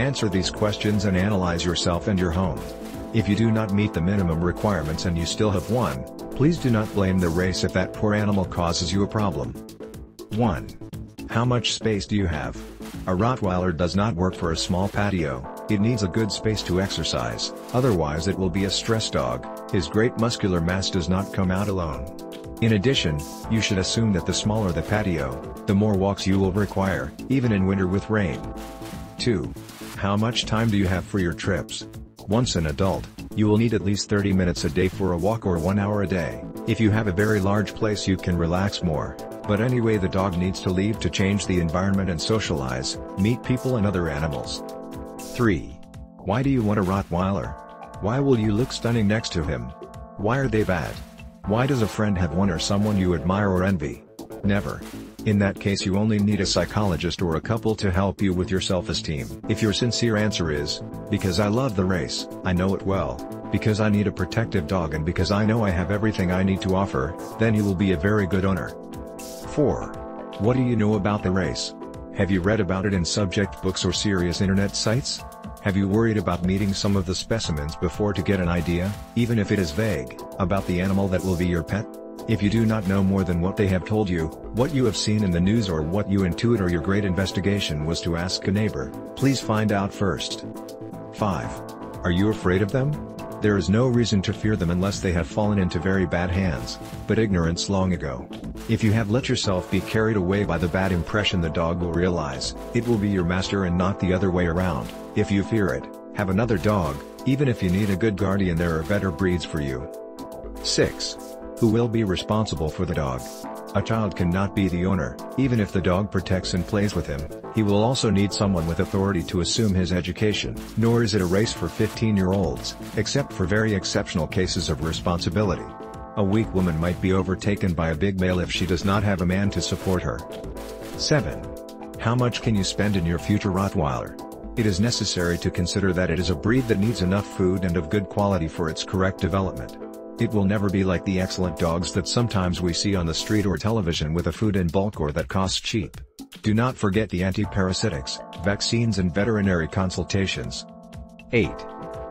Answer these questions and analyze yourself and your home. If you do not meet the minimum requirements and you still have one, please do not blame the race if that poor animal causes you a problem. 1. How much space do you have? A Rottweiler does not work for a small patio, it needs a good space to exercise, otherwise it will be a stress dog, his great muscular mass does not come out alone. In addition, you should assume that the smaller the patio, the more walks you will require, even in winter with rain. 2. How much time do you have for your trips? Once an adult, you will need at least 30 minutes a day for a walk or 1 hour a day. If you have a very large place you can relax more, but anyway the dog needs to leave to change the environment and socialize, meet people and other animals. 3. Why do you want a Rottweiler? Why will you look stunning next to him? Why are they bad? Why does a friend have one or someone you admire or envy? Never. In that case you only need a psychologist or a couple to help you with your self-esteem. If your sincere answer is, because I love the race, I know it well, because I need a protective dog and because I know I have everything I need to offer, then you will be a very good owner. 4. What do you know about the race? Have you read about it in subject books or serious internet sites? Have you worried about meeting some of the specimens before to get an idea, even if it is vague, about the animal that will be your pet? If you do not know more than what they have told you, what you have seen in the news or what you intuit or your great investigation was to ask a neighbor, please find out first. 5. Are you afraid of them? There is no reason to fear them unless they have fallen into very bad hands, but ignorance long ago. If you have let yourself be carried away by the bad impression the dog will realize, it will be your master and not the other way around. If you fear it, have another dog, even if you need a good guardian there are better breeds for you. 6. Who will be responsible for the dog? A child cannot be the owner, even if the dog protects and plays with him, he will also need someone with authority to assume his education. Nor is it a race for 15-year-olds, except for very exceptional cases of responsibility. A weak woman might be overtaken by a big male if she does not have a man to support her. 7. How much can you spend in your future Rottweiler? It is necessary to consider that it is a breed that needs enough food and of good quality for its correct development. It will never be like the excellent dogs that sometimes we see on the street or television with a food in bulk or that costs cheap. Do not forget the anti-parasitics, vaccines and veterinary consultations. 8.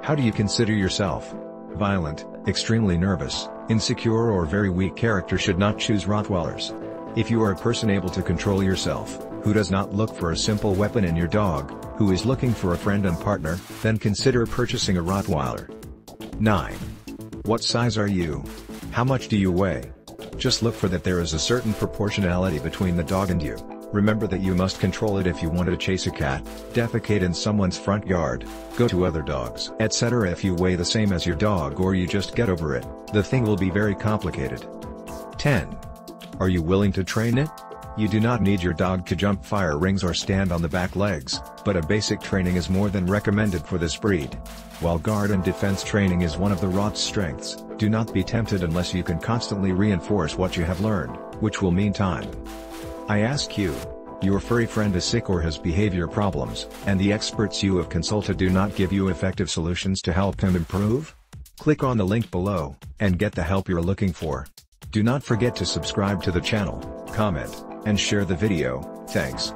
How do you consider yourself? Violent, extremely nervous, insecure or very weak character should not choose Rottweilers. If you are a person able to control yourself, who does not look for a simple weapon in your dog, who is looking for a friend and partner, then consider purchasing a Rottweiler. 9. What size are you? How much do you weigh? Just look for that there is a certain proportionality between the dog and you. Remember that you must control it if you want to chase a cat, defecate in someone's front yard, go to other dogs, etc. If you weigh the same as your dog or you just get over it, the thing will be very complicated. 10. Are you willing to train it? You do not need your dog to jump fire rings or stand on the back legs, but a basic training is more than recommended for this breed. While guard and defense training is one of the Rott's strengths, do not be tempted unless you can constantly reinforce what you have learned, which will mean time. I ask you, your furry friend is sick or has behavior problems, and the experts you have consulted do not give you effective solutions to help him improve? Click on the link below, and get the help you're looking for. Do not forget to subscribe to the channel, comment, and share the video. Thanks.